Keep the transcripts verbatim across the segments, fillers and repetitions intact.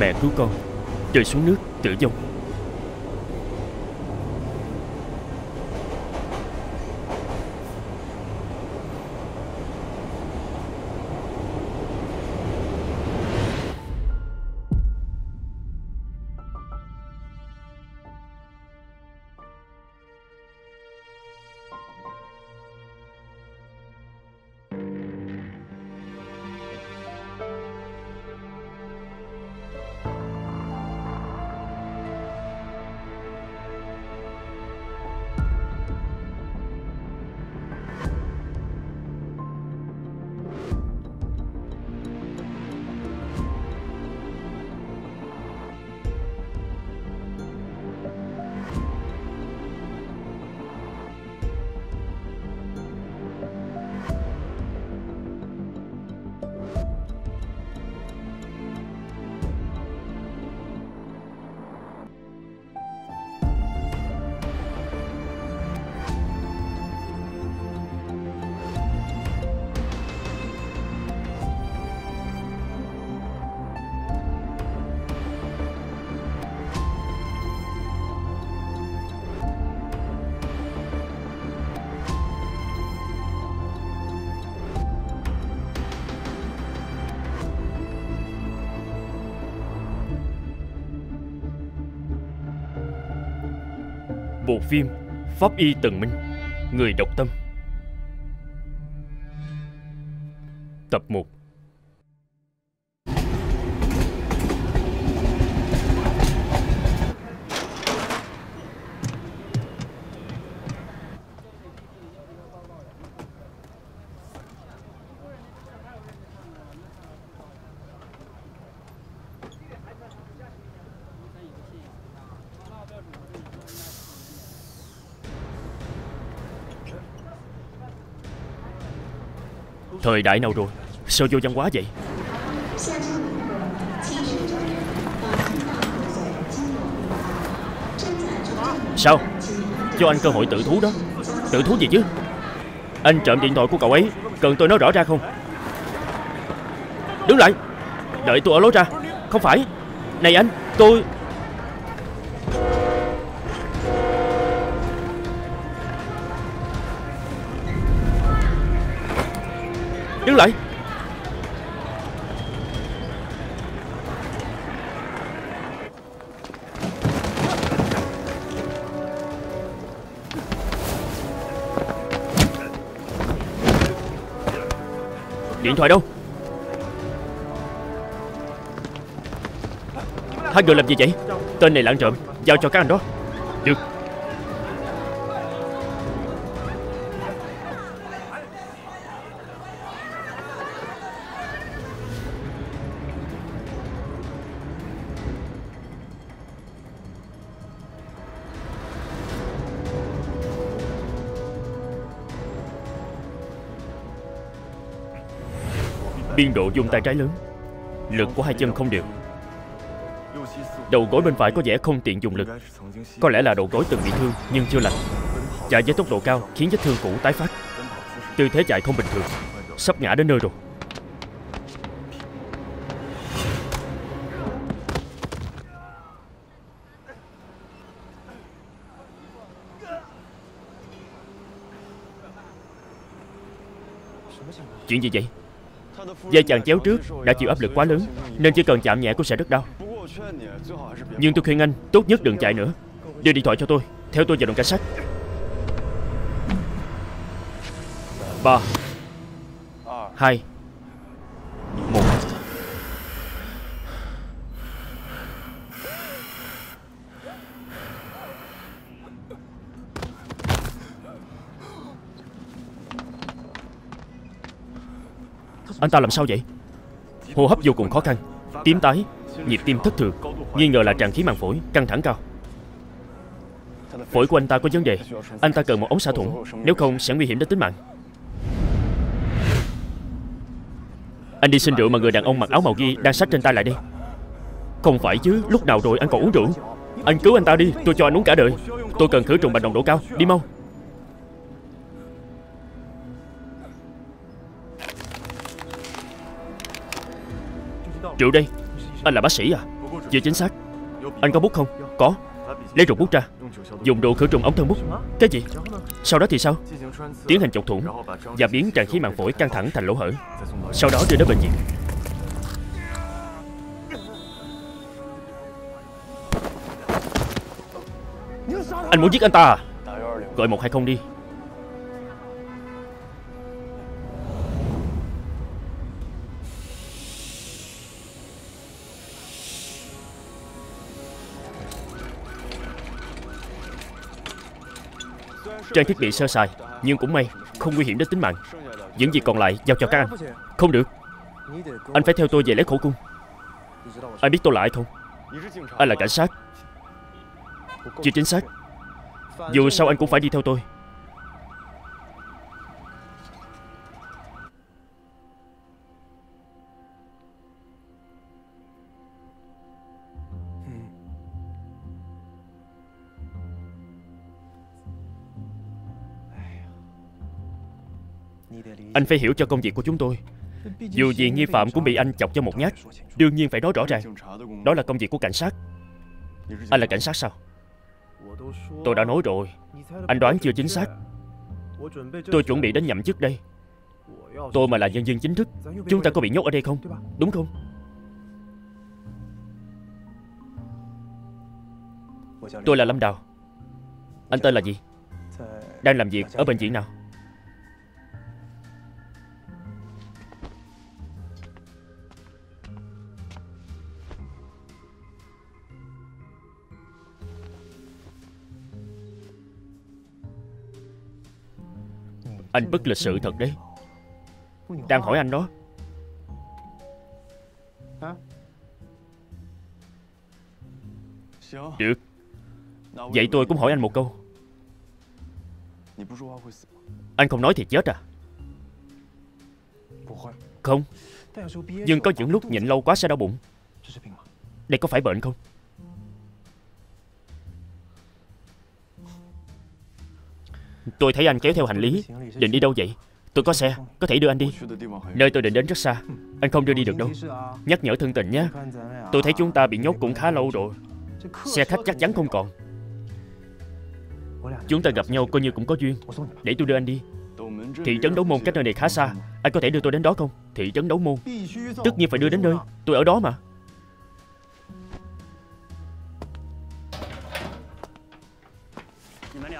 Mẹ cứu con, rơi xuống nước tử vong. Bộ phim Pháp y Tần Minh, Người độc tâm, tập một. Thời đại nào rồi, sao vô văn hóa vậy? Sao? Cho anh cơ hội tự thú đó. Tự thú gì chứ? Anh trộm điện thoại của cậu ấy, cần tôi nói rõ ra không? Đứng lại, đợi tôi ở lối ra. Không phải. Này anh, tôi... Đứng lại. Điện thoại đâu? Hai người làm gì vậy? Tên này là ăn trộm, giao cho các anh đó. Được. Biên độ dùng tay trái lớn, lực của hai chân không đều. Đầu gối bên phải có vẻ không tiện dùng lực. Có lẽ là đầu gối từng bị thương nhưng chưa lành. Chạy với tốc độ cao khiến vết thương cũ tái phát. Tư thế chạy không bình thường, sắp ngã đến nơi rồi. Chuyện gì vậy? Dây chàng chéo trước đã chịu áp lực quá lớn nên chỉ cần chạm nhẹ cũng sẽ rất đau. Nhưng tôi khuyên anh tốt nhất đừng chạy nữa. Đưa điện thoại cho tôi, theo tôi vào đồn cảnh sát. Ba hai một. Anh ta làm sao vậy? Hô hấp vô cùng khó khăn, tím tái, nhịp tim thất thường, nghi ngờ là tràn khí màng phổi, căng thẳng cao. Phổi của anh ta có vấn đề, anh ta cần một ống xả thủng, nếu không sẽ nguy hiểm đến tính mạng. Anh đi xin rượu mà người đàn ông mặc áo màu ghi đang xách trên tay lại đi. Không phải chứ, lúc nào rồi anh còn uống rượu? Anh cứu anh ta đi, tôi cho anh uống cả đời. Tôi cần khử trùng bằng nồng độ cao, đi mau. Rượu đây. Anh là bác sĩ à? Về chính xác. Anh có bút không? Có. Lấy rụt bút ra, dùng đồ khử trùng ống thân bút. Cái gì? Sau đó thì sao? Tiến hành chọc thủng và biến tràn khí màng phổi căng thẳng thành lỗ hở, sau đó đưa đến bệnh viện. Anh muốn giết anh ta à? Gọi một hai không đi. Trang thiết bị sơ sài, nhưng cũng may không nguy hiểm đến tính mạng. Những gì còn lại giao cho các anh. Không được, anh phải theo tôi về lấy khổ cung. Anh biết tôi là ai không? Anh là cảnh sát. Chưa chính xác. Dù sao anh cũng phải đi theo tôi. Anh phải hiểu cho công việc của chúng tôi. Dù gì nghi phạm cũng bị anh chọc cho một nhát, đương nhiên phải nói rõ ràng. Đó là công việc của cảnh sát. Anh là cảnh sát sao? Tôi đã nói rồi. Anh đoán chưa chính xác. Tôi chuẩn bị đến nhậm chức đây. Tôi mà là nhân viên chính thức, chúng ta có bị nhốt ở đây không? Đúng không? Tôi là Lâm Đào. Anh tên là gì? Đang làm việc ở bệnh viện nào? Anh bất lịch sự thật đấy. Đang hỏi anh đó. Được. Vậy tôi cũng hỏi anh một câu. Anh không nói thì chết à? Không. Nhưng có những lúc nhịn lâu quá sẽ đau bụng. Đây có phải bệnh không? Tôi thấy anh kéo theo hành lý. Định đi đâu vậy? Tôi có xe, có thể đưa anh đi. Nơi tôi định đến rất xa, anh không đưa đi được đâu. Nhắc nhở thân tình nhé. Tôi thấy chúng ta bị nhốt cũng khá lâu rồi. Xe khách chắc chắn không còn. Chúng ta gặp nhau coi như cũng có duyên. Để tôi đưa anh đi. Thị trấn Đấu Môn cách nơi này khá xa. Anh có thể đưa tôi đến đó không? Thị trấn Đấu Môn. Tất nhiên phải đưa đến nơi. Tôi ở đó mà.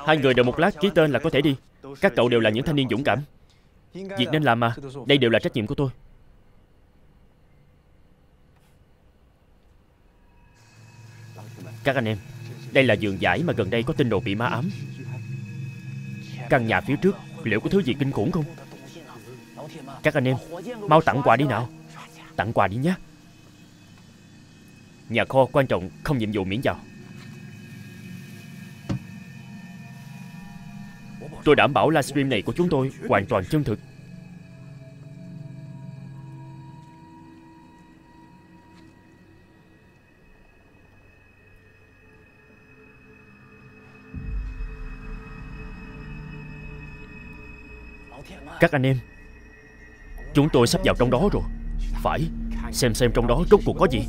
Hai người đợi một lát ký tên là có thể đi. Các cậu đều là những thanh niên dũng cảm. Việc nên làm mà. Đây đều là trách nhiệm của tôi. Các anh em, đây là giường giải mà gần đây có tin đồn bị ma ám. Căn nhà phía trước liệu có thứ gì kinh khủng không? Các anh em, mau tặng quà đi nào. Tặng quà đi nhé. Nhà kho quan trọng không nhiệm vụ miễn vào. Tôi đảm bảo livestream này của chúng tôi hoàn toàn chân thực. Các anh em, chúng tôi sắp vào trong đó rồi. Phải, xem xem trong đó rốt cuộc có gì.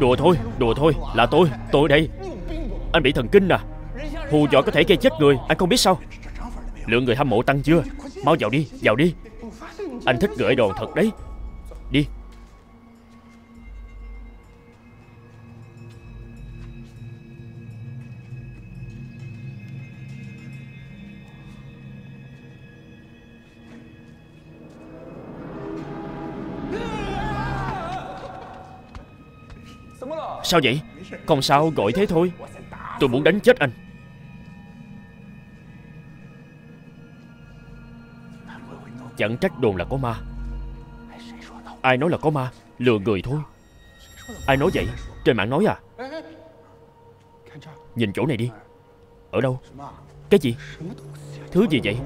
Đùa thôi, đùa thôi, là tôi, tôi đây. Anh bị thần kinh à? Hù dọa có thể gây chết người, anh không biết sao? Lượng người hâm mộ tăng chưa? Mau vào đi, vào đi. Anh thích gửi đồ thật đấy. Đi. Sao vậy? Không sao, gọi thế thôi. Tôi muốn đánh chết anh. Chẳng trách đồn là có ma. Ai nói là có ma? Lừa người thôi. Ai nói vậy? Trên mạng nói à? Nhìn chỗ này đi. Ở đâu? Cái gì? Thứ gì vậy?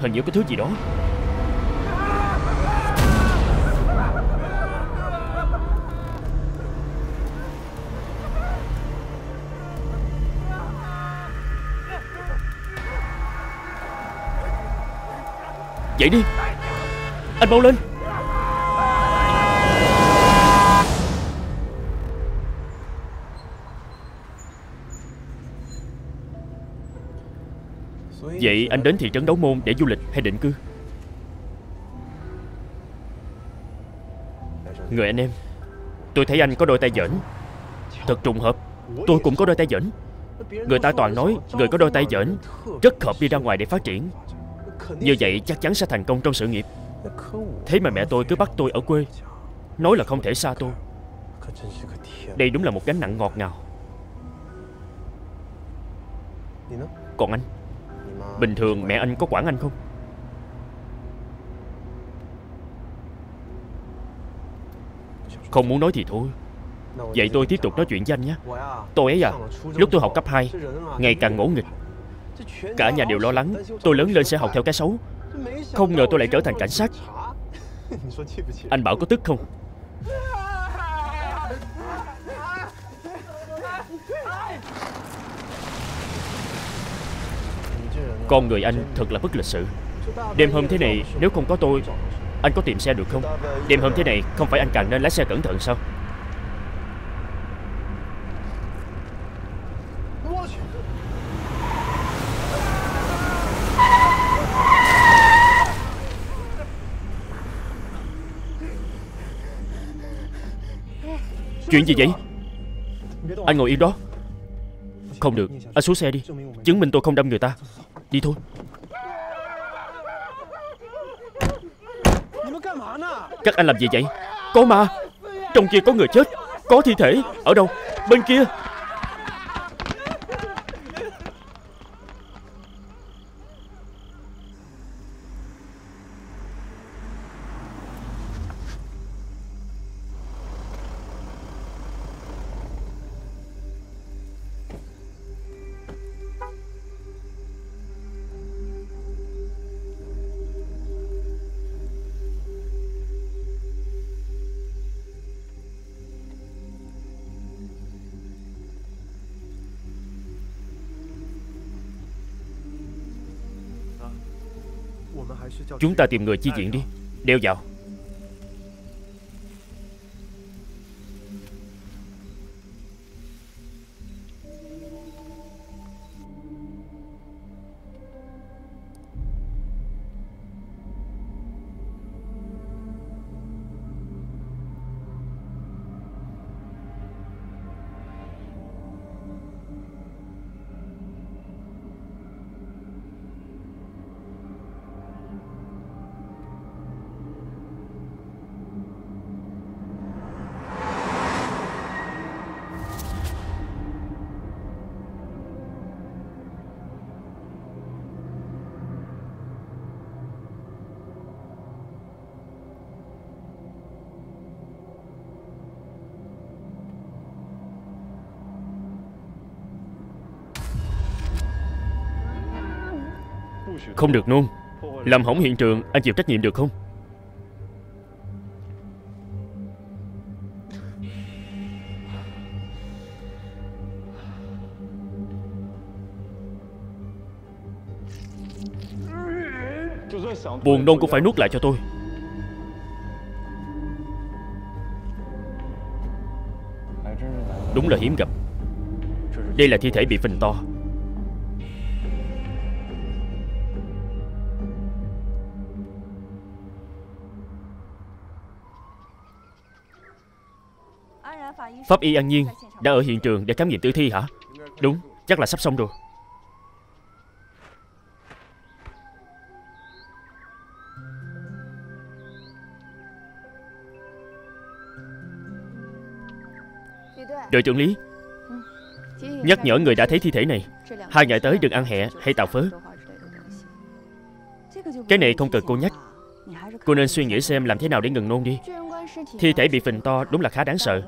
Hình như có thứ gì đó. Vậy đi, anh mau lên. Vậy anh đến thị trấn Đấu Môn để du lịch hay định cư? Người anh em, tôi thấy anh có đôi tay vểnh. Thật trùng hợp, tôi cũng có đôi tay vểnh. Người ta toàn nói người có đôi tay vểnh rất hợp đi ra ngoài để phát triển. Như vậy chắc chắn sẽ thành công trong sự nghiệp. Thế mà mẹ tôi cứ bắt tôi ở quê, nói là không thể xa tôi. Đây đúng là một gánh nặng ngọt ngào. Còn anh, bình thường mẹ anh có quản anh không? Không muốn nói thì thôi. Vậy tôi tiếp tục nói chuyện với anh nhé. Tôi ấy à, lúc tôi học cấp hai, ngày càng ngỗ nghịch. Cả nhà đều lo lắng tôi lớn lên sẽ học theo cái xấu. Không ngờ tôi lại trở thành cảnh sát. Anh bảo có tức không? Con người anh thật là bất lịch sự. Đêm hôm thế này nếu không có tôi, anh có tìm xe được không? Đêm hôm thế này không phải anh càng nên lái xe cẩn thận sao? Chuyện gì vậy? Anh ngồi yên đó. Không được, anh xuống xe đi. Chứng minh tôi không đâm người ta. Đi thôi. Các anh làm gì vậy? Có ma. Trong kia có người chết. Có thi thể. Ở đâu? Bên kia. Chúng ta tìm người chi viện đi. Đeo vào. Không được nôn. Làm hỏng hiện trường anh chịu trách nhiệm được không? Buồn nôn cũng phải nuốt lại cho tôi. Đúng là hiếm gặp. Đây là thi thể bị phình to. Pháp y An Nhiên đã ở hiện trường để khám nghiệm tử thi hả? Đúng, chắc là sắp xong rồi. Đội trưởng Lý, nhắc nhở người đã thấy thi thể này, hai ngày tới đừng ăn hẹ hay tào phớ. Cái này không cần cô nhắc. Cô nên suy nghĩ xem làm thế nào để ngừng nôn đi. Thi thể bị phình to đúng là khá đáng sợ.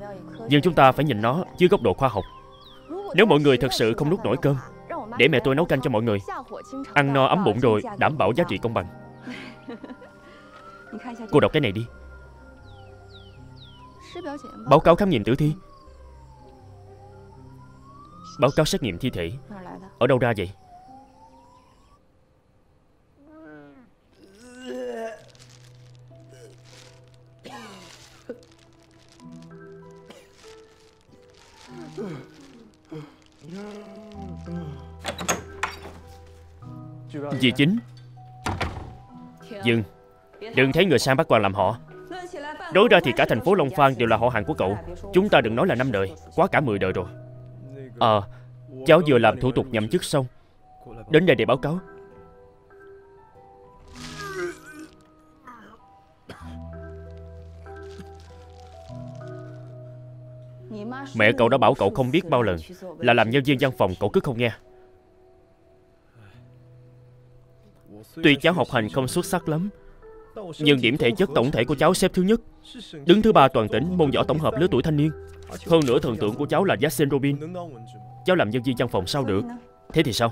Nhưng chúng ta phải nhìn nó dưới góc độ khoa học. Nếu mọi người thật sự không nuốt nổi cơm, để mẹ tôi nấu canh cho mọi người. Ăn no ấm bụng rồi, đảm bảo giá trị công bằng. Cô đọc cái này đi. Báo cáo khám nghiệm tử thi. Báo cáo xét nghiệm thi thể. Ở đâu ra vậy? Dì Chính, dừng. Đừng thấy người sang bắt quan làm họ. Đối ra thì cả thành phố Long Phan đều là họ hàng của cậu. Chúng ta đừng nói là năm đời, quá cả mười đời rồi. Ờ, à, cháu vừa làm thủ tục nhậm chức xong, đến đây để báo cáo. Mẹ cậu đã bảo cậu không biết bao lần là làm nhân viên văn phòng, cậu cứ không nghe. Tuy cháu học hành không xuất sắc lắm, nhưng điểm thể chất tổng thể của cháu xếp thứ nhất, đứng thứ ba toàn tỉnh môn võ tổng hợp lứa tuổi thanh niên. Hơn nữa thần tượng của cháu là Jason Robin. Cháu làm nhân viên văn phòng sao được? Thế thì sao?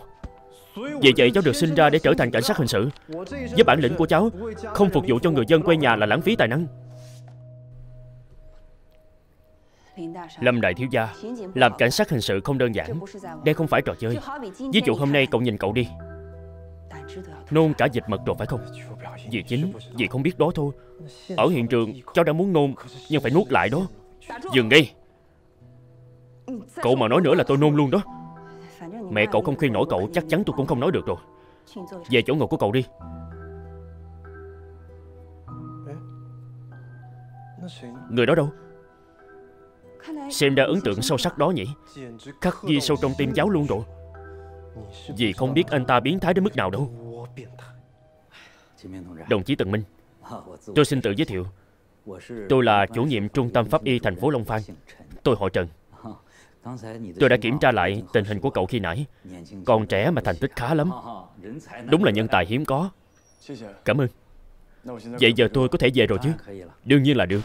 Vì vậy cháu được sinh ra để trở thành cảnh sát hình sự. Với bản lĩnh của cháu, không phục vụ cho người dân quê nhà là lãng phí tài năng. Lâm đại thiếu gia, làm cảnh sát hình sự không đơn giản. Đây không phải trò chơi. Ví dụ hôm nay cậu nhìn cậu đi, nôn cả dịch mật rồi phải không? Vì chính, vì không biết đó thôi. Ở hiện trường, cháu đã muốn nôn, nhưng phải nuốt lại đó. Dừng đi. Cậu mà nói nữa là tôi nôn luôn đó. Mẹ cậu không khuyên nổi cậu, chắc chắn tôi cũng không nói được rồi. Về chỗ ngồi của cậu đi. Người đó đâu? Xem ra ấn tượng sâu sắc đó nhỉ, khắc ghi sâu trong tim giáo luôn rồi. Vì không biết anh ta biến thái đến mức nào đâu. Đồng chí Tần Minh, tôi xin tự giới thiệu. Tôi là chủ nhiệm trung tâm pháp y thành phố Long Phan. Tôi họ Trần. Tôi đã kiểm tra lại tình hình của cậu khi nãy. Còn trẻ mà thành tích khá lắm. Đúng là nhân tài hiếm có. Cảm ơn. Vậy giờ tôi có thể về rồi chứ? Đương nhiên là được.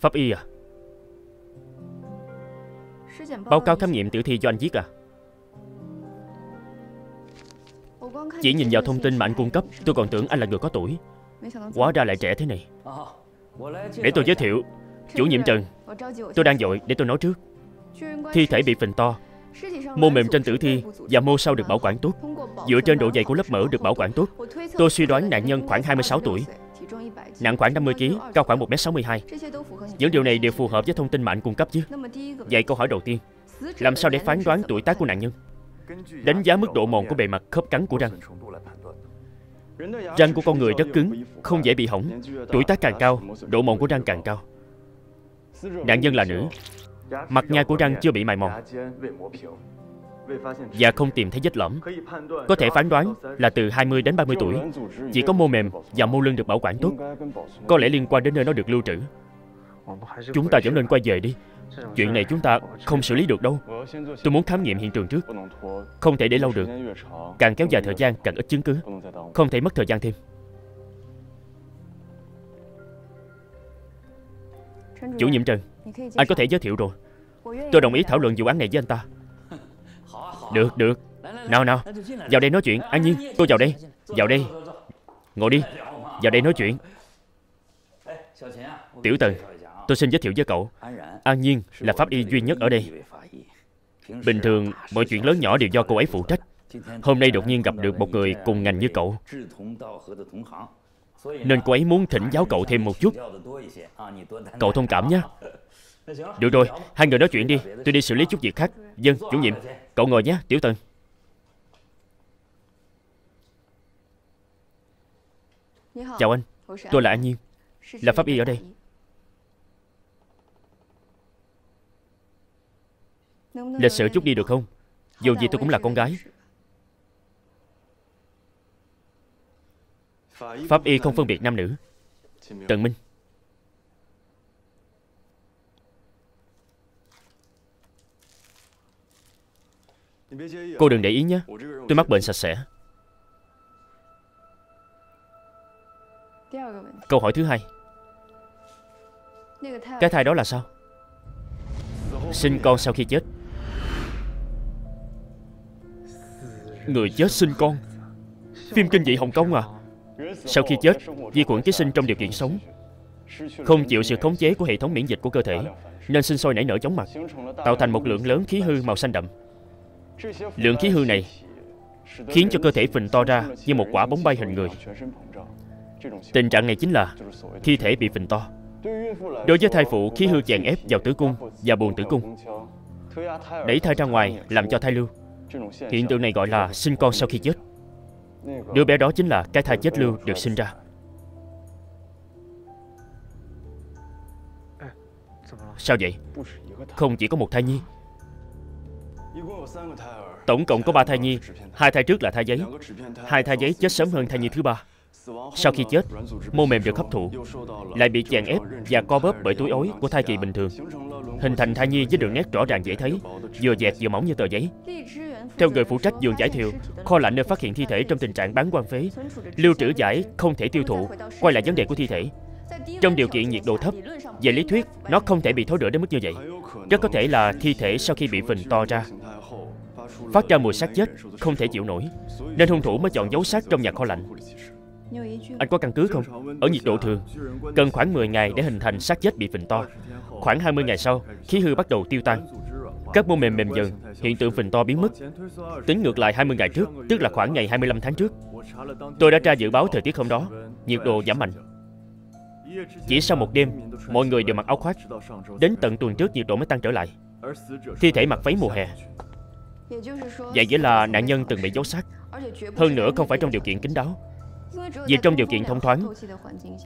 Pháp y à? Báo cáo khám nghiệm tử thi do anh viết à? Chỉ nhìn vào thông tin mà anh cung cấp, tôi còn tưởng anh là người có tuổi, hóa ra lại trẻ thế này. Để tôi giới thiệu, chủ nhiệm Trần. Tôi đang vội, để tôi nói trước. Thi thể bị phình to, mô mềm trên tử thi và mô sau được bảo quản tốt. Dựa trên độ dày của lớp mỡ được bảo quản tốt, tôi suy đoán nạn nhân khoảng hai mươi sáu tuổi, nặng khoảng năm mươi ki lô gam, cao khoảng một mét sáu mươi hai. Những điều này đều phù hợp với thông tin mà anh cung cấp chứ. Vậy câu hỏi đầu tiên, làm sao để phán đoán tuổi tác của nạn nhân? Đánh giá mức độ mòn của bề mặt khớp cắn của răng. Răng của con người rất cứng, không dễ bị hỏng. Tuổi tác càng cao, độ mòn của răng càng cao. Nạn nhân là nữ, mặt nhai của răng chưa bị mài mòn và không tìm thấy vết lõm. Có thể phán đoán là từ hai mươi đến ba mươi tuổi. Chỉ có mô mềm và mô lưng được bảo quản tốt, có lẽ liên quan đến nơi nó được lưu trữ. Chúng ta vẫn nên quay về đi. Chuyện này chúng ta không xử lý được đâu. Tôi muốn khám nghiệm hiện trường trước. Không thể để lâu được. Càng kéo dài thời gian càng ít chứng cứ. Không thể mất thời gian thêm. Chủ nhiệm Trần, anh có thể giới thiệu rồi. Tôi đồng ý thảo luận vụ án này với anh ta. Được, được. Nào, nào, vào đây nói chuyện. An Nhiên, cô vào đây. Vào đây. Ngồi đi. Vào đây nói chuyện. Tiểu Tần, tôi xin giới thiệu với cậu, An Nhiên là pháp y duy nhất ở đây. Bình thường, mọi chuyện lớn nhỏ đều do cô ấy phụ trách. Hôm nay đột nhiên gặp được một người cùng ngành như cậu, nên cô ấy muốn thỉnh giáo cậu thêm một chút. Cậu thông cảm nhé. Được rồi, hai người nói chuyện đi, tôi đi xử lý chút việc khác. Vâng, chủ nhiệm, cậu ngồi nhé, Tiểu Tần. Chào anh, tôi là An Nhiên, là pháp y ở đây. Lịch sử chút đi được không? Dù gì tôi cũng là con gái. Pháp y không phân biệt nam nữ. Tần Minh, cô đừng để ý nhé, tôi mắc bệnh sạch sẽ. Câu hỏi thứ hai, cái thai đó là sao? Sinh con sau khi chết. Người chết sinh con. Phim kinh dị Hồng Kông à? Sau khi chết, vi khuẩn ký sinh trong điều kiện sống. không chịu sự khống chế của hệ thống miễn dịch của cơ thể, nên sinh sôi nảy nở chóng mặt, tạo thành một lượng lớn khí hư màu xanh đậm. Lượng khí hư này khiến cho cơ thể phình to ra như một quả bóng bay hình người. Tình trạng này chính là thi thể bị phình to. Đối với thai phụ, khí hư chèn ép vào tử cung và buồng tử cung, đẩy thai ra ngoài làm cho thai lưu. Hiện tượng này gọi là sinh con sau khi chết. Đứa bé đó chính là cái thai chết lưu được sinh ra. Sao vậy? Không chỉ có một thai nhi. Tổng cộng có ba thai nhi. Hai thai trước là thai giấy. Hai thai giấy chết sớm hơn thai nhi thứ ba. Sau khi chết, mô mềm được hấp thụ, lại bị chèn ép và co bóp bởi túi ối của thai kỳ bình thường, hình thành thai nhi với đường nét rõ ràng dễ thấy, vừa dẹt vừa mỏng như tờ giấy. Theo người phụ trách vườn giải thiều, kho lạnh nơi phát hiện thi thể trong tình trạng bán quan phế, lưu trữ giải không thể tiêu thụ. Quay lại vấn đề của thi thể, trong điều kiện nhiệt độ thấp, về lý thuyết nó không thể bị thối rữa đến mức như vậy. Rất có thể là thi thể sau khi bị phình to ra phát ra mùi xác chết không thể chịu nổi, nên hung thủ mới chọn giấu xác trong nhà kho lạnh. Anh có căn cứ không? Ở nhiệt độ thường, cần khoảng mười ngày để hình thành xác chết bị phình to. Khoảng hai mươi ngày sau, khí hư bắt đầu tiêu tan, các mô mềm mềm dần, hiện tượng phình to biến mất. Tính ngược lại hai mươi ngày trước, tức là khoảng ngày hai mươi lăm tháng trước. Tôi đã tra dự báo thời tiết hôm đó, nhiệt độ giảm mạnh. Chỉ sau một đêm, mọi người đều mặc áo khoác. Đến tận tuần trước nhiệt độ mới tăng trở lại. Thi thể mặc váy mùa hè. Vậy nghĩa là nạn nhân từng bị giấu xác. Hơn nữa không phải trong điều kiện kín đáo, vì trong điều kiện thông thoáng,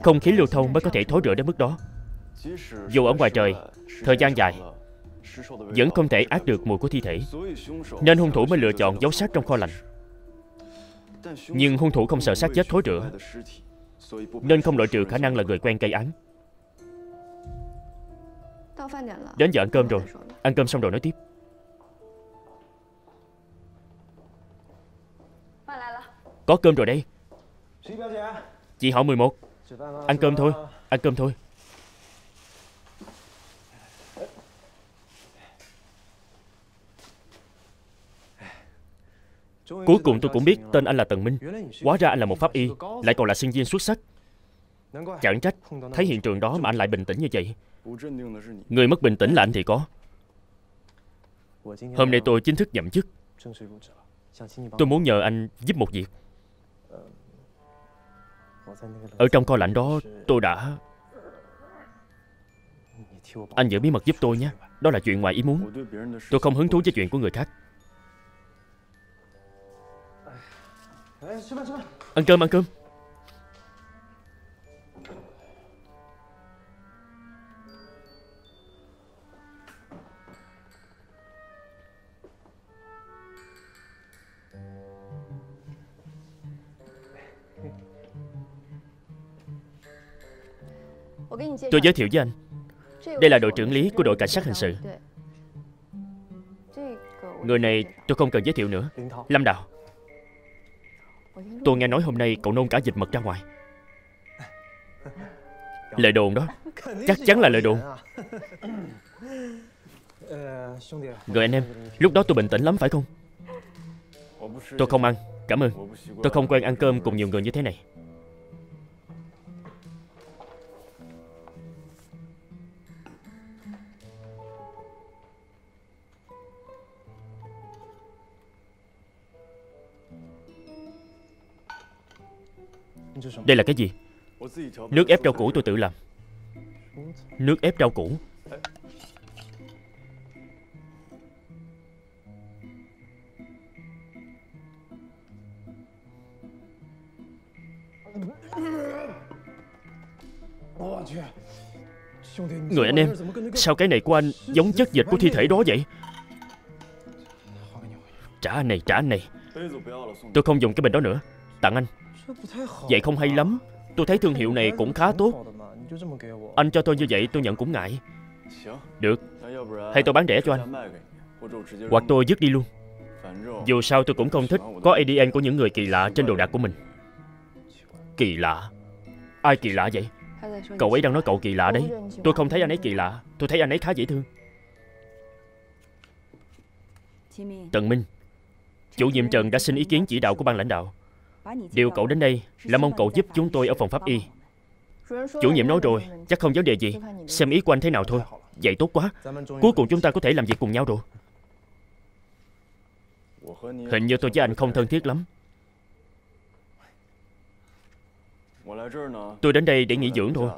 không khí lưu thông mới có thể thối rữa đến mức đó. Dù ở ngoài trời thời gian dài, vẫn không thể át được mùi của thi thể, nên hung thủ mới lựa chọn giấu xác trong kho lạnh. Nhưng hung thủ không sợ xác chết thối rữa, nên không loại trừ khả năng là người quen gây án. Đến giờ ăn cơm rồi, ăn cơm xong rồi nói tiếp. Có cơm rồi đây. Chị họ mười một, ăn cơm thôi, ăn cơm thôi. Cuối cùng tôi cũng biết tên anh là Tần Minh. Hóa ra anh là một pháp y, lại còn là sinh viên xuất sắc. Chẳng trách, thấy hiện trường đó mà anh lại bình tĩnh như vậy. Người mất bình tĩnh là anh thì có. Hôm nay tôi chính thức nhậm chức. Tôi muốn nhờ anh giúp một việc. Ở trong kho lạnh đó tôi đã... Anh giữ bí mật giúp tôi nhé. Đó là chuyện ngoài ý muốn. Tôi không hứng thú với chuyện của người khác. Ăn cơm, ăn cơm. Tôi giới thiệu với anh, đây là đội trưởng Lý của đội cảnh sát hình sự. Người này tôi không cần giới thiệu nữa. Lâm Đào. Tôi nghe nói hôm nay cậu nôn cả dịch mật ra ngoài. Lời đồn đó. Chắc chắn là lời đồn. Người anh em, lúc đó tôi bình tĩnh lắm phải không? Tôi không ăn, cảm ơn. Tôi không quen ăn cơm cùng nhiều người như thế này. Đây là cái gì? Nước ép rau củ tôi tự làm. Nước ép rau củ. Người anh em, sao cái này của anh giống chất dịch của thi thể đó vậy? Trả anh này, trả anh này. Tôi không dùng cái bình đó nữa. Tặng anh. Vậy không hay lắm. Tôi thấy thương hiệu này cũng khá tốt. Anh cho tôi như vậy tôi nhận cũng ngại. Được, hay tôi bán rẻ cho anh, hoặc tôi dứt đi luôn. Dù sao tôi cũng không thích có a đê en của những người kỳ lạ trên đồ đạc của mình. Kỳ lạ? Ai kỳ lạ vậy? Cậu ấy đang nói cậu kỳ lạ đấy. Tôi không thấy anh ấy kỳ lạ. Tôi thấy anh ấy khá dễ thương. Tần Minh, chủ nhiệm Trần đã xin ý kiến chỉ đạo của ban lãnh đạo. Điều cậu đến đây là mong cậu giúp chúng tôi ở phòng pháp y Chủ nhiệm nói rồi, chắc không vấn đề gì. Xem ý của anh thế nào thôi. Vậy tốt quá. Cuối cùng chúng ta có thể làm việc cùng nhau rồi. Hình như tôi với anh không thân thiết lắm. Tôi đến đây để nghỉ dưỡng thôi.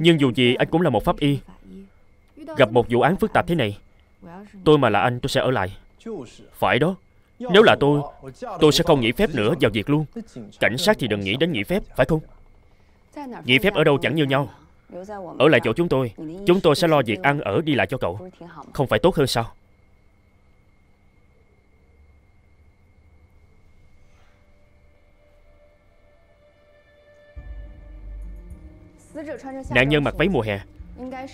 Nhưng dù gì anh cũng là một pháp y. Gặp một vụ án phức tạp thế này, tôi mà là anh tôi sẽ ở lại. Phải đó. Nếu là tôi, tôi sẽ không nghỉ phép nữa vào việc luôn. Cảnh sát thì đừng nghĩ đến nghỉ phép, phải không? Nghỉ phép ở đâu chẳng như nhau. Ở lại chỗ chúng tôi, chúng tôi sẽ lo việc ăn ở đi lại cho cậu. Không phải tốt hơn sao? Nạn nhân mặc váy mùa hè,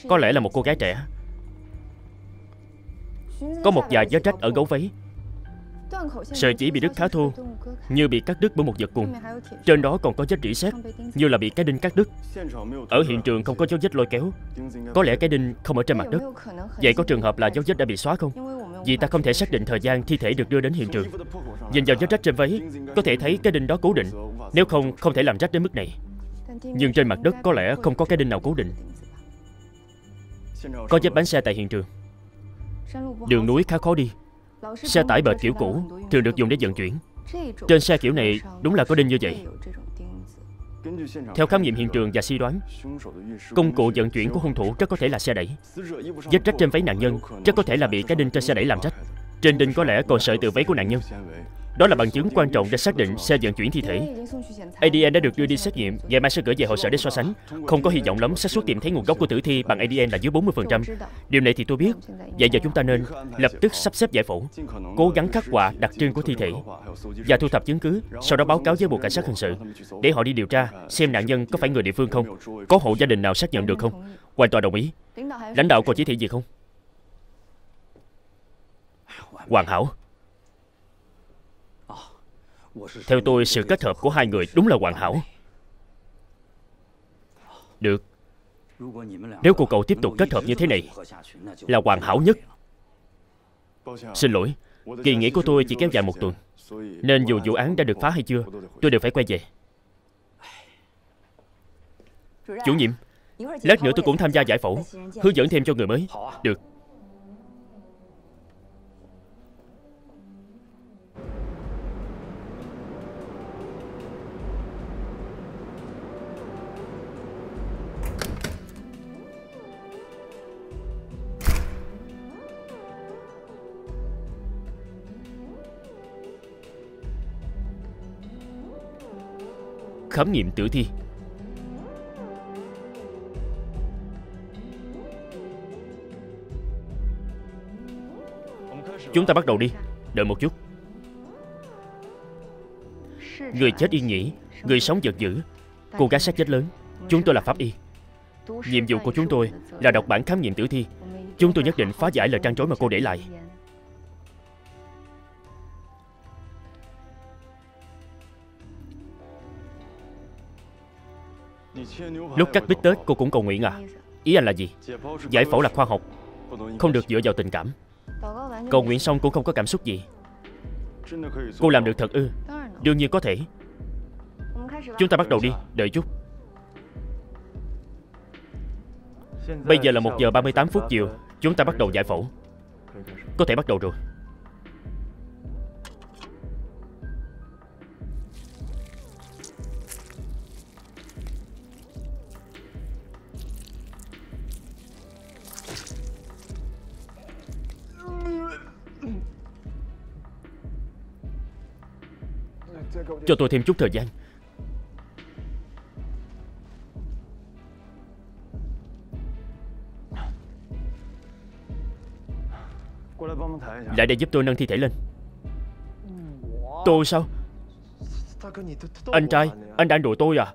có lẽ là một cô gái trẻ. Có một vài vết rách ở gấu váy. Sợi chỉ bị đứt khá thô, như bị cắt đứt bởi một vật cùng. Trên đó còn có vết rỉ sét, như là bị cái đinh cắt đứt. Ở hiện trường không có dấu vết lôi kéo. Có lẽ cái đinh không ở trên mặt đất. Vậy có trường hợp là dấu vết đã bị xóa không? Vì ta không thể xác định thời gian thi thể được đưa đến hiện trường. Nhìn vào vết rách trên váy, có thể thấy cái đinh đó cố định. Nếu không, không thể làm rách đến mức này. Nhưng trên mặt đất có lẽ không có cái đinh nào cố định. Có vết bánh xe tại hiện trường. Đường núi khá khó đi. Xe tải bệt kiểu cũ thường được dùng để vận chuyển. Trên xe kiểu này đúng là có đinh như vậy. Theo khám nghiệm hiện trường và suy đoán, công cụ vận chuyển của hung thủ rất có thể là xe đẩy. Vết rách trên váy nạn nhân rất có thể là bị cái đinh trên xe đẩy làm rách. Trên đinh có lẽ còn sợi từ váy của nạn nhân. Đó là bằng chứng quan trọng để xác định xe vận chuyển thi thể. a đê en đã được đưa đi xét nghiệm, ngày mai sẽ gửi về hội sở để so sánh. Không có hy vọng lắm, xác suất tìm thấy nguồn gốc của tử thi bằng a đê en là dưới bốn mươi phần trăm. Điều này thì tôi biết. Vậy giờ chúng ta nên lập tức sắp xếp giải phẫu, cố gắng khắc họa đặc trưng của thi thể và thu thập chứng cứ, sau đó báo cáo với Bộ Cảnh sát Hình sự để họ đi điều tra xem nạn nhân có phải người địa phương không, có hộ gia đình nào xác nhận được không. Hoàn toàn đồng ý. Lãnh đạo có chỉ thị gì không? Hoàn hảo. Theo tôi, sự kết hợp của hai người đúng là hoàn hảo. Được. Nếu cô cậu tiếp tục kết hợp như thế này là hoàn hảo nhất. Xin lỗi, kỳ nghỉ của tôi chỉ kéo dài một tuần, nên dù vụ án đã được phá hay chưa, tôi đều phải quay về. Chủ nhiệm, lát nữa tôi cũng tham gia giải phẫu, hướng dẫn thêm cho người mới. Được. Khám nghiệm tử thi. Chúng ta bắt đầu đi. Đợi một chút. Người chết yên nghỉ, người sống giận dữ. Cô gái xác chết lớn. Chúng tôi là pháp y. Nhiệm vụ của chúng tôi là đọc bản khám nghiệm tử thi. Chúng tôi nhất định phá giải lời trăn trối mà cô để lại. Lúc cắt bít tết cô cũng cầu nguyện à? Ý anh là gì? Giải phẫu là khoa học, không được dựa vào tình cảm. Cầu nguyện xong cũng không có cảm xúc gì. Cô làm được thật ư? Đương nhiên có thể. Chúng ta bắt đầu đi, đợi chút. Bây giờ là một giờ ba mươi tám phút chiều, chúng ta bắt đầu giải phẫu. Có thể bắt đầu rồi. Cho tôi thêm chút thời gian. Lại đây giúp tôi nâng thi thể lên. Tôi sao? Anh trai, anh đang đùa tôi à?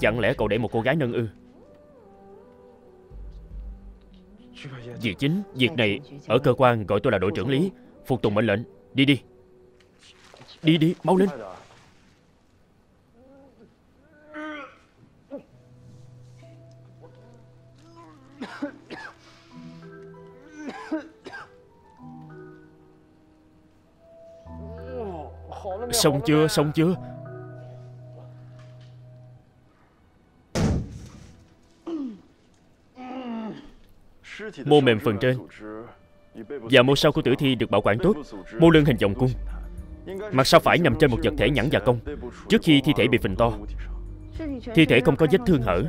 Chẳng lẽ cậu để một cô gái nâng ư? Việc chính, việc này ở cơ quan gọi tôi là đội trưởng Lý. Phục tùng mệnh lệnh, đi đi. Đi đi, mau lên. Xong chưa, xong chưa? mô mềm phần trên và mô sau của tử thi được bảo quản tốt. Mô lưng hình vòng cung, mặt sau phải nằm trên một vật thể nhẵn và cong trước khi thi thể bị phình to. Thi thể không có vết thương hở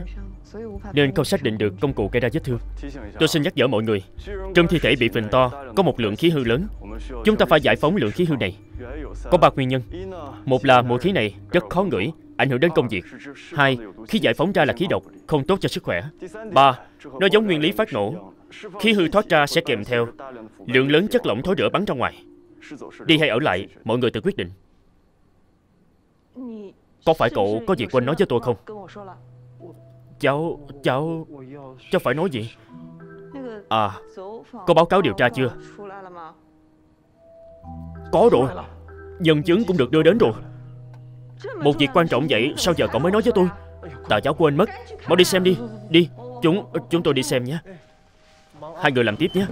nên không xác định được công cụ gây ra vết thương. Tôi xin nhắc nhở mọi người, trong thi thể bị phình to có một lượng khí hư lớn. Chúng ta phải giải phóng lượng khí hư này. Có ba nguyên nhân. Một là mùi khí này rất khó ngửi, ảnh hưởng đến công việc. Hai, khí giải phóng ra là khí độc, không tốt cho sức khỏe. Ba, nó giống nguyên lý phát nổ. Khí hư thoát ra sẽ kèm theo lượng lớn chất lỏng thối rữa bắn ra ngoài. Đi hay ở lại, mọi người tự quyết định. Có phải cậu có việc quên nói với tôi không? Cháu, cháu, cháu phải nói gì? À, có báo cáo điều tra chưa? Có rồi, nhân chứng cũng được đưa đến rồi. Một việc quan trọng vậy, sao giờ cậu mới nói với tôi? Tà cháu quên mất, mau đi xem đi, đi, chúng, chúng tôi đi xem nhé. Hai người làm tiếp nhé.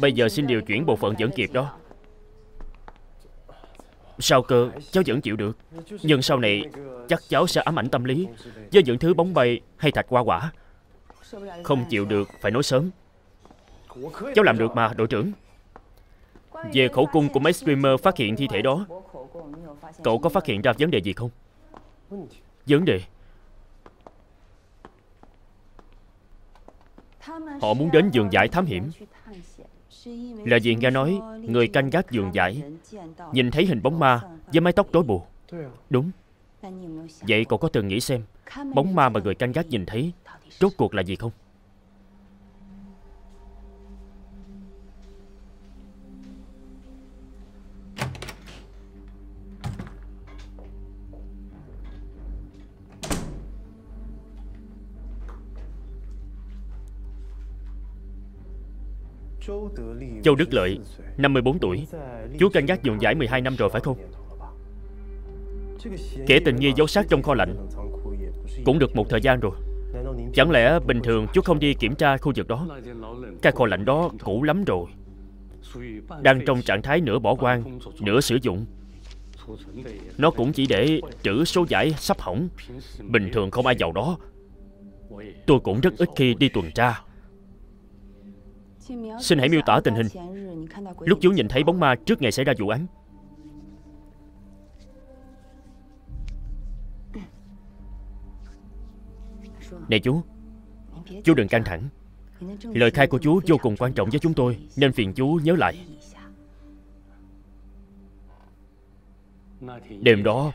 Bây giờ xin điều chuyển bộ phận vẫn kịp đó. Sao cơ, cháu vẫn chịu được. Nhưng sau này chắc cháu sẽ ám ảnh tâm lý với những thứ bóng bay hay thạch hoa quả. Không chịu được, phải nói sớm. Cháu làm được mà, đội trưởng. Về khẩu cung của mấy streamer phát hiện thi thể đó, cậu có phát hiện ra vấn đề gì không? Vấn đề? Họ muốn đến vườn dại thám hiểm là vì nghe nói người canh gác vườn dại nhìn thấy hình bóng ma với mái tóc rối bù. Đúng. Vậy cậu có từng nghĩ xem bóng ma mà người canh gác nhìn thấy rốt cuộc là gì không? Châu Đức Lợi, năm mươi tư tuổi, chú canh gác vườn dại mười hai năm rồi phải không? Kẻ tình nghi giấu xác trong kho lạnh cũng được một thời gian rồi. Chẳng lẽ bình thường chú không đi kiểm tra khu vực đó? Cái kho lạnh đó cũ lắm rồi, đang trong trạng thái nửa bỏ hoang, nửa sử dụng. Nó cũng chỉ để trữ số giải sắp hỏng, bình thường không ai vào đó. Tôi cũng rất ít khi đi tuần tra. Xin hãy miêu tả tình hình lúc chú nhìn thấy bóng ma trước ngày xảy ra vụ án. Này chú, chú đừng căng thẳng. Lời khai của chú vô cùng quan trọng với chúng tôi, nên phiền chú nhớ lại. Đêm đó,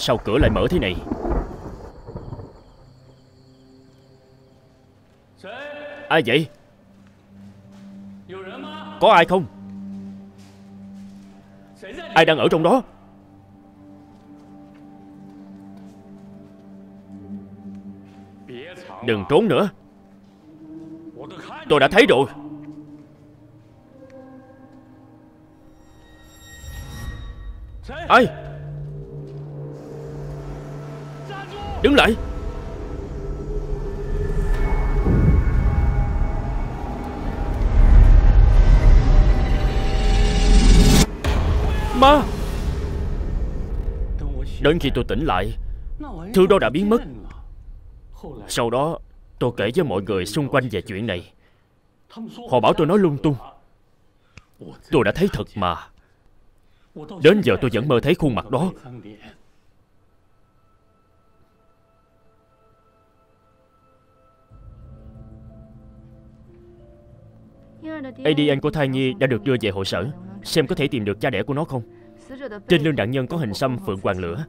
sao cửa lại mở thế này? Ai vậy? Có ai không? Ai đang ở trong đó? Đừng trốn nữa, tôi đã thấy rồi. Ai? Đứng lại! Ma! Đến khi tôi tỉnh lại, thứ đó đã biến mất. Sau đó, tôi kể với mọi người xung quanh về chuyện này. Họ bảo tôi nói lung tung. Tôi đã thấy thật mà. Đến giờ tôi vẫn mơ thấy khuôn mặt đó. a đê en của thai nhi đã được đưa về hội sở, xem có thể tìm được cha đẻ của nó không. Trên lưng nạn nhân có hình xăm phượng hoàng lửa,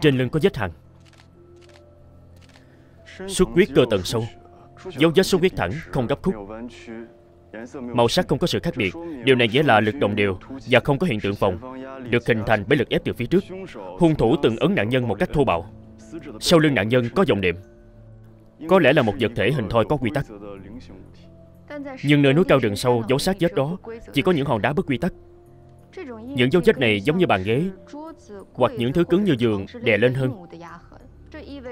trên lưng có vết hằn, xuất huyết cơ tầng sâu, dấu vết xuất huyết thẳng, không gấp khúc, màu sắc không có sự khác biệt. Điều này nghĩa là lực đồng đều và không có hiện tượng phòng, được hình thành bởi lực ép từ phía trước. Hung thủ từng ấn nạn nhân một cách thô bạo. Sau lưng nạn nhân có dòng niệm, có lẽ là một vật thể hình thoi có quy tắc. Nhưng nơi núi cao rừng sâu, dấu xác vết đó chỉ có những hòn đá bất quy tắc. Những dấu vết này giống như bàn ghế hoặc những thứ cứng như giường đè lên hơn.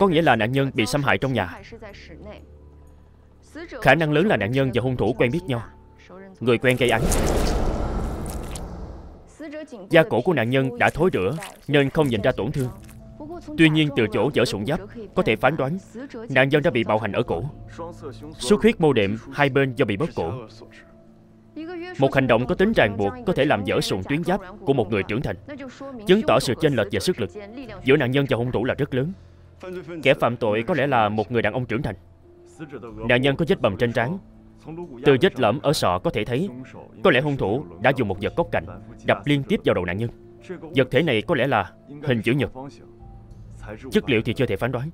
Có nghĩa là nạn nhân bị xâm hại trong nhà. Khả năng lớn là nạn nhân và hung thủ quen biết nhau, người quen gây án. Da cổ của nạn nhân đã thối rữa nên không nhìn ra tổn thương. Tuy nhiên từ chỗ vỡ sụn giáp có thể phán đoán nạn nhân đã bị bạo hành ở cổ. Xuất huyết mô đệm hai bên do bị bóp cổ. Một hành động có tính ràng buộc có thể làm vỡ sụn tuyến giáp của một người trưởng thành, chứng tỏ sự chênh lệch về sức lực giữa nạn nhân và hung thủ là rất lớn. Kẻ phạm tội có lẽ là một người đàn ông trưởng thành. Nạn nhân có vết bầm trên trán, từ vết lõm ở sọ có thể thấy có lẽ hung thủ đã dùng một vật góc cạnh đập liên tiếp vào đầu nạn nhân. Vật thể này có lẽ là hình chữ nhật. Chất liệu thì chưa thể phán đoán.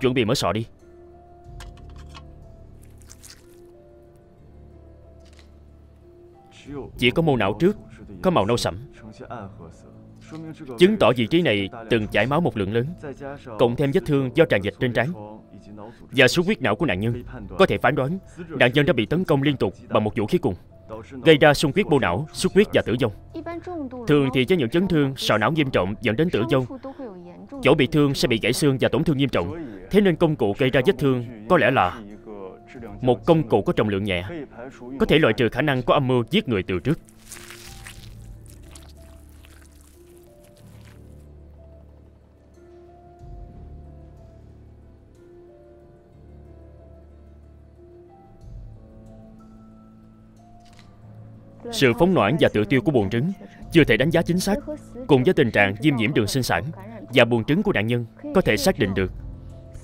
Chuẩn bị mở sọ đi. Chỉ có mô não trước có màu nâu sẫm, chứng tỏ vị trí này từng chảy máu một lượng lớn, cộng thêm vết thương do tràn dịch trên trán và xuất huyết não của nạn nhân. Có thể phán đoán nạn nhân đã bị tấn công liên tục bằng một vũ khí cùng, gây ra xung huyết bộ não, xuất huyết và tử vong. Thường thì với những chấn thương sọ não nghiêm trọng dẫn đến tử vong, chỗ bị thương sẽ bị gãy xương và tổn thương nghiêm trọng. Thế nên công cụ gây ra vết thương có lẽ là một công cụ có trọng lượng nhẹ, có thể loại trừ khả năng có âm mưu giết người từ trước. Sự phóng noãn và tự tiêu của buồng trứng chưa thể đánh giá chính xác, cùng với tình trạng viêm nhiễm đường sinh sản và buồng trứng của nạn nhân có thể xác định được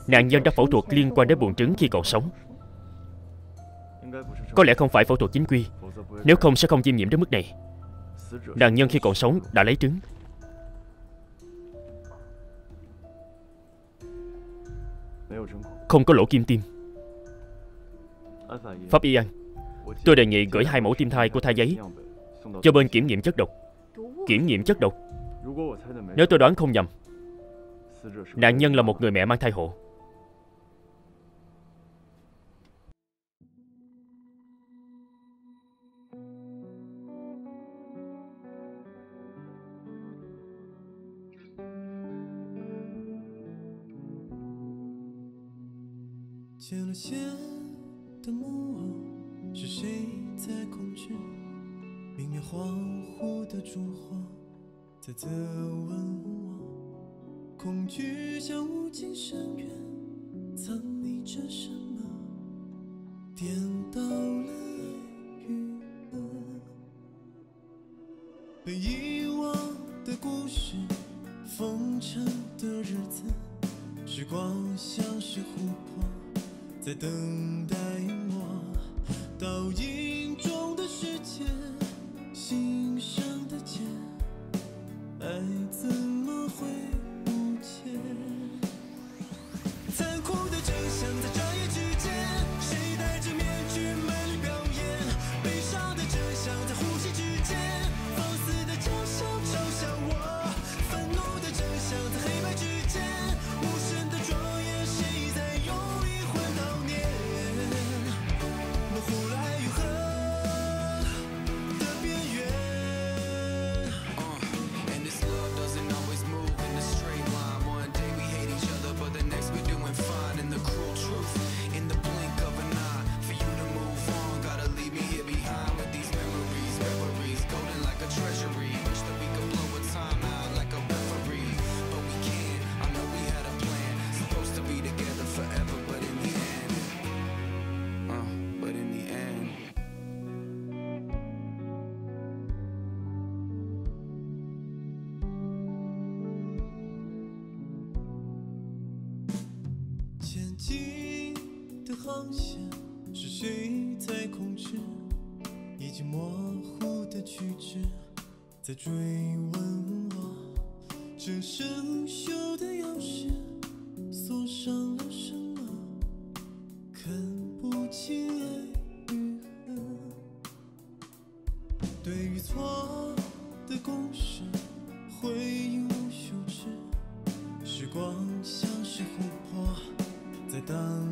nạn nhân đã phẫu thuật liên quan đến buồng trứng khi còn sống. Có lẽ không phải phẫu thuật chính quy, nếu không sẽ không viêm nhiễm đến mức này. Nạn nhân khi còn sống đã lấy trứng. Không có lỗ kim tim. Pháp y An, tôi đề nghị gửi hai mẫu tim thai của thai giấy cho bên kiểm nghiệm chất độc. Kiểm nghiệm chất độc? Nếu tôi đoán không nhầm, nạn nhân là một người mẹ mang thai hộ. tăng.